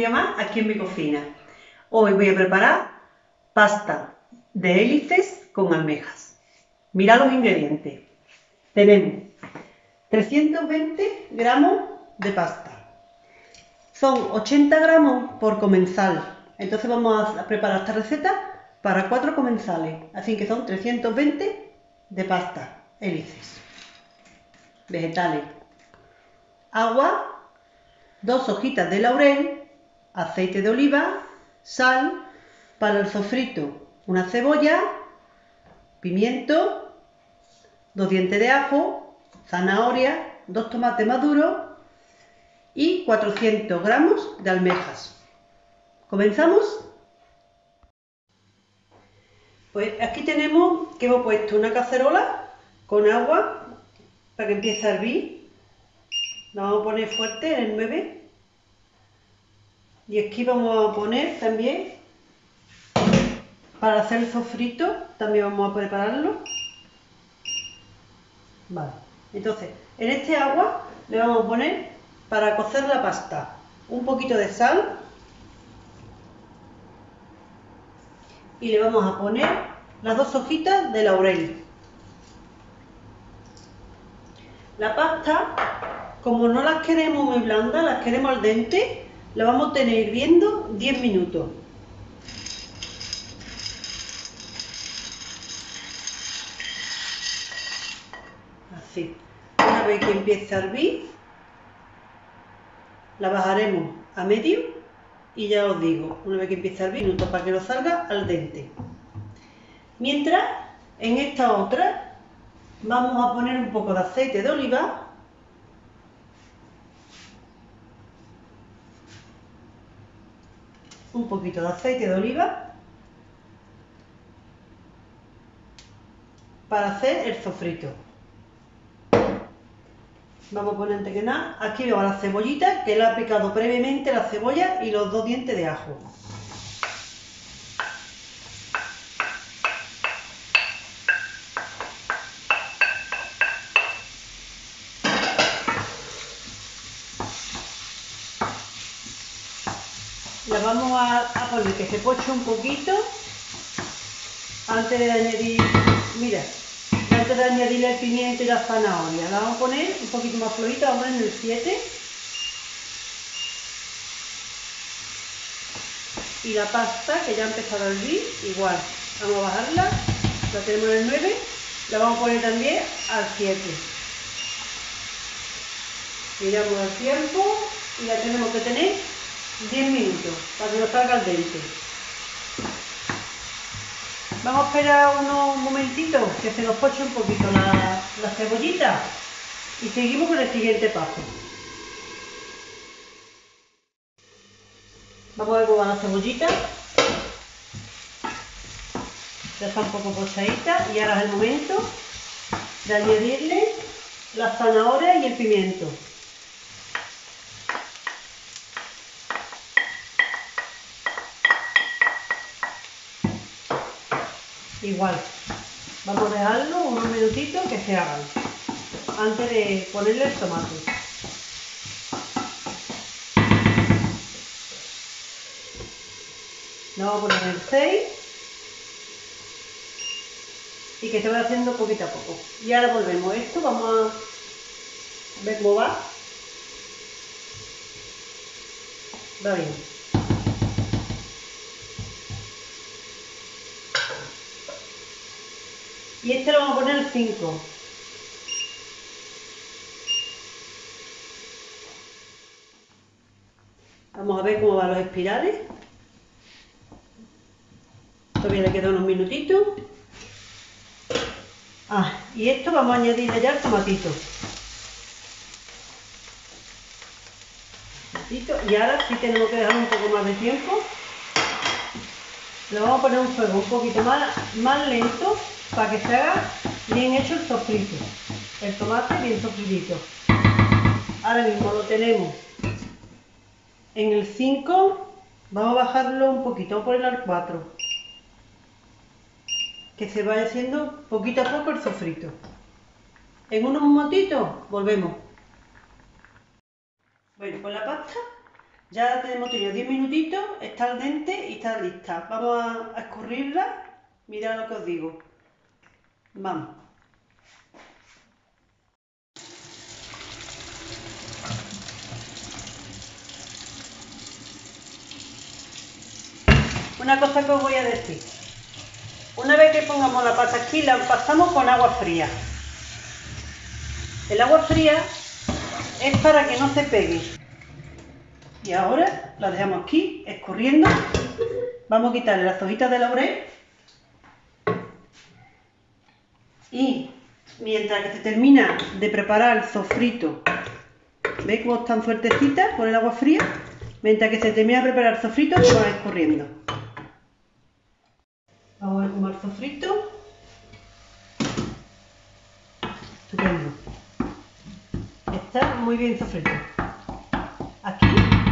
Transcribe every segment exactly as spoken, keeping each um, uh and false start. día más aquí en mi cocina. Hoy voy a preparar pasta de hélices con almejas. Mirad los ingredientes. Tenemos trescientos veinte gramos de pasta. Son ochenta gramos por comensal. Entonces vamos a preparar esta receta para cuatro comensales. Así que son trescientos veinte de pasta, hélices, vegetales, agua, dos hojitas de laurel, aceite de oliva, sal, para el sofrito una cebolla, pimiento, dos dientes de ajo, zanahoria, dos tomates maduros y cuatrocientos gramos de almejas. ¿Comenzamos? Pues aquí tenemos que hemos puesto una cacerola con agua para que empiece a hervir. La vamos a poner fuerte en el nueve. Y aquí vamos a poner también, para hacer el sofrito, también vamos a prepararlo. Vale, entonces en este agua le vamos a poner, para cocer la pasta, un poquito de sal. Y le vamos a poner las dos hojitas de laurel. La pasta, como no las queremos muy blandas, las queremos al dente, la vamos a tener hirviendo diez minutos. Así. Una vez que empiece a hervir, la bajaremos a medio y ya os digo, una vez que empiece a hervir, minutos para que no salga al dente. Mientras, en esta otra, vamos a poner un poco de aceite de oliva. Un poquito de aceite de oliva para hacer el sofrito. Vamos a poner antes que nada, aquí veo la cebollita, que la he picado previamente, la cebolla y los dos dientes de ajo. La vamos a, a poner que se poche un poquito antes de añadir, mira, antes de añadirle el pimiento y la zanahoria. La vamos a poner un poquito más flojita, vamos a poner en el siete. Y la pasta, que ya ha empezado a hervir, igual, vamos a bajarla, la tenemos en el nueve, la vamos a poner también al siete. Miramos el tiempo y la tenemos que tener diez minutos, para que no salga al dente. Vamos a esperar unos momentitos que se nos poche un poquito la, la cebollita y seguimos con el siguiente paso. Vamos a coger la cebollita. Ya está un poco pochadita y ahora es el momento de añadirle las zanahorias y el pimiento. Igual, vamos a dejarlo unos minutitos que se hagan antes de ponerle el tomate. Le vamos a poner el seis y que se vaya haciendo poquito a poco. Y ahora volvemos a esto, vamos a ver cómo va. Va bien. Y este lo vamos a poner al cinco. Vamos a ver cómo van los espirales. Todavía le quedan unos minutitos. Ah, y esto vamos a añadirle ya el tomatito. Y ahora sí tenemos que dejar un poco más de tiempo. Lo vamos a poner un fuego un poquito más, más lento, para que se haga bien hecho el sofrito, el tomate bien sofridito. Ahora mismo lo tenemos en el cinco, vamos a bajarlo un poquito, vamos a ponerlo al cuatro, que se vaya haciendo poquito a poco el sofrito. En unos minutitos volvemos. Bueno, pues la pasta Ya tenemos tenido diez minutitos, está al dente y está lista. Vamos a, a escurrirla, mirad lo que os digo. Vamos. Una cosa que os voy a decir. Una vez que pongamos la pasta aquí, la pasamos con agua fría. El agua fría es para que no se pegue. Y ahora la dejamos aquí, escurriendo. Vamos a quitarle las hojitas de laurel. Y mientras que se termina de preparar el sofrito, ¿veis cómo están fuertecitas por el agua fría? Mientras que se termina de preparar el sofrito, lo van escurriendo. Vamos a ver cómo el sofrito. Estupendo. Está muy bien sofrito. Aquí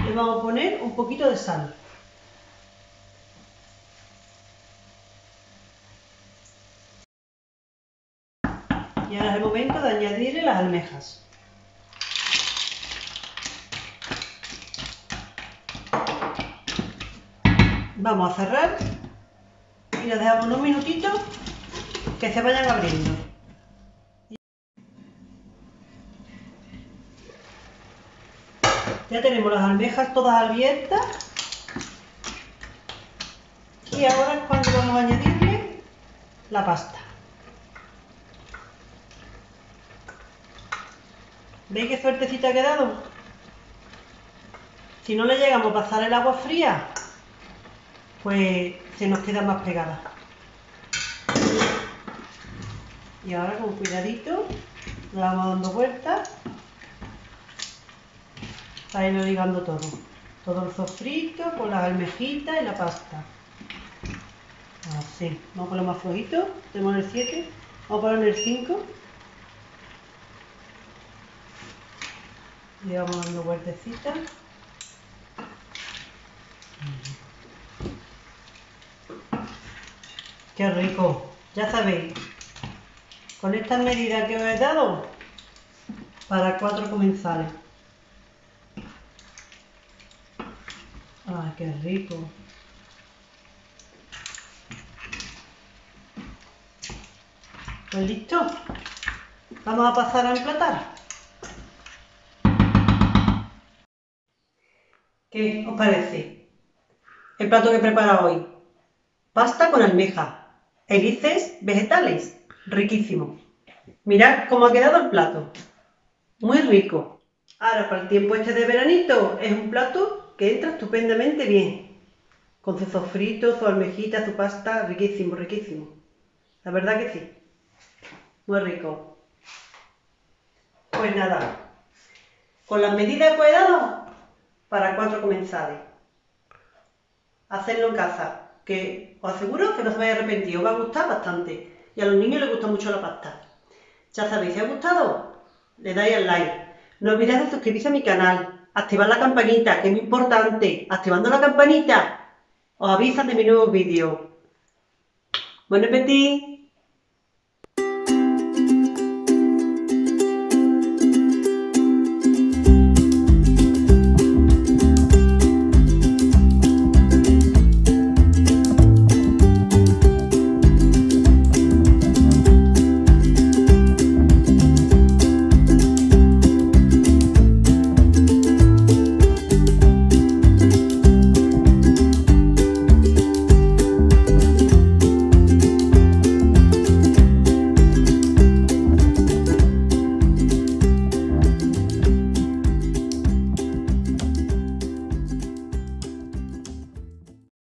le vamos a poner un poquito de sal. Y ahora es el momento de añadirle las almejas. Vamos a cerrar y las dejamos unos minutitos que se vayan abriendo. Ya tenemos las almejas todas abiertas y ahora es cuando vamos a añadirle la pasta. ¿Veis qué suertecita ha quedado? Si no le llegamos a pasar el agua fría, pues se nos queda más pegada. Y ahora con cuidadito le vamos dando vueltas para irlo ligando todo. Todo el sofrito con las almejitas y la pasta. Así. Vamos a poner más flojito. Tenemos el siete. Vamos a poner el cinco. Le vamos dando vueltecitas. ¡Qué rico! Ya sabéis, con estas medidas que os he dado, para cuatro comensales. ¡Ah, qué rico! Pues listo. Vamos a pasar a emplatar. ¿Qué os parece el plato que he preparado hoy? Pasta con almeja, helices vegetales, riquísimo. Mirad cómo ha quedado el plato, muy rico. Ahora para el tiempo este de veranito es un plato que entra estupendamente bien. Con su sofrito, su almejita, su pasta, riquísimo, riquísimo. La verdad que sí, muy rico. Pues nada, con las medidas que he dado, para cuatro comensales. Hacedlo en casa, que os aseguro que no os vais a arrepentir, os va a gustar bastante. Y a los niños les gusta mucho la pasta. Ya sabéis, si os ha gustado, le dais al like. No olvidéis de suscribiros a mi canal, activar la campanita, que es muy importante. Activando la campanita, os avisan de mis nuevos vídeos. Buen apetito.